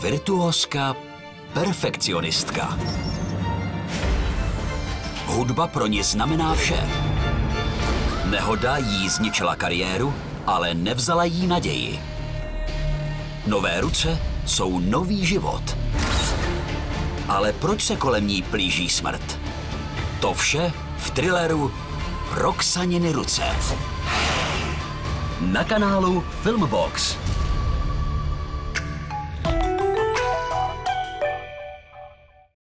virtuózka, perfekcionistka. Hudba pro ní znamená vše. Nehoda jí zničila kariéru, ale nevzala jí naději. Nové ruce jsou nový život. Ale proč se kolem ní plíží smrt? To vše v thrilleru Roxaniny ruce. Na kanálu FilmBox.